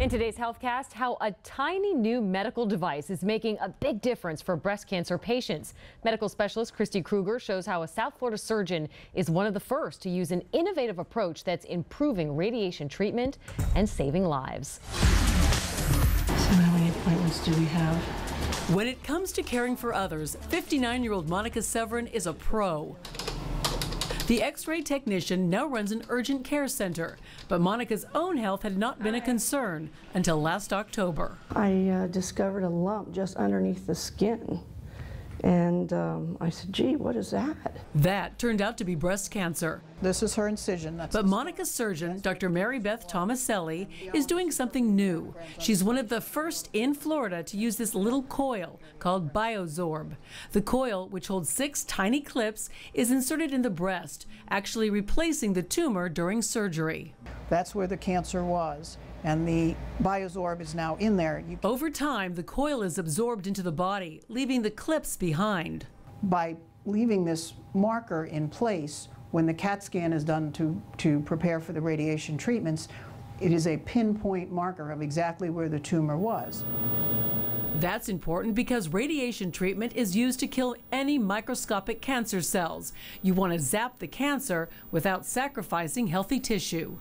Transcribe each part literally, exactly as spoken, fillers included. In today's HealthCast, how a tiny new medical device is making a big difference for breast cancer patients. Medical specialist Christy Krueger shows how a South Florida surgeon is one of the first to use an innovative approach that's improving radiation treatment and saving lives. So how many appointments do we have? When it comes to caring for others, fifty-nine-year-old Monica Severin is a pro. The X-ray technician now runs an urgent care center, but Monica's own health had not been a concern until last October. I uh, discovered a lump just underneath the skin, and um, I said, gee, what is that? That turned out to be breast cancer. This is her incision. That's but Monica's surgeon, Doctor Mary Beth Tomaselli, is doing something new. She's one of the first in Florida to use this little coil called BioZorb. The coil, which holds six tiny clips, is inserted in the breast, actually replacing the tumor during surgery. That's where the cancer was, and the BioZorb is now in there. You Over time, the coil is absorbed into the body, leaving the clips behind. By leaving this marker in place, when the CAT scan is done to, to prepare for the radiation treatments, it is a pinpoint marker of exactly where the tumor was. That's important because radiation treatment is used to kill any microscopic cancer cells. You want to zap the cancer without sacrificing healthy tissue.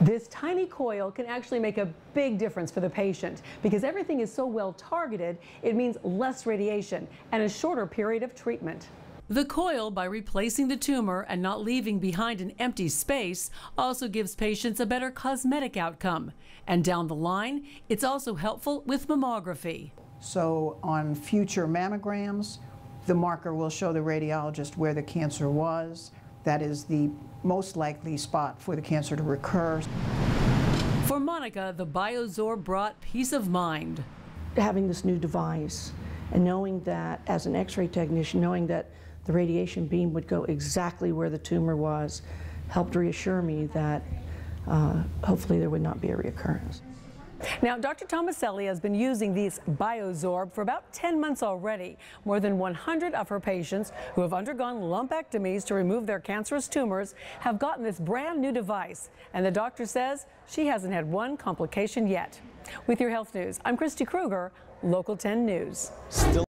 This tiny coil can actually make a big difference for the patient because everything is so well targeted, it means less radiation and a shorter period of treatment. The coil, by replacing the tumor and not leaving behind an empty space, also gives patients a better cosmetic outcome. And down the line, it's also helpful with mammography. So on future mammograms, the marker will show the radiologist where the cancer was. That is the most likely spot for the cancer to recur. For Monica, the BioZorb brought peace of mind. Having this new device and knowing that, as an X-ray technician, knowing that the radiation beam would go exactly where the tumor was helped reassure me that uh, hopefully there would not be a reoccurrence. Now, Doctor Tomaselli has been using these BioZorb for about ten months already. More than one hundred of her patients who have undergone lumpectomies to remove their cancerous tumors have gotten this brand new device, and the doctor says she hasn't had one complication yet. With your health news, I'm Christy Krueger, Local ten News. Still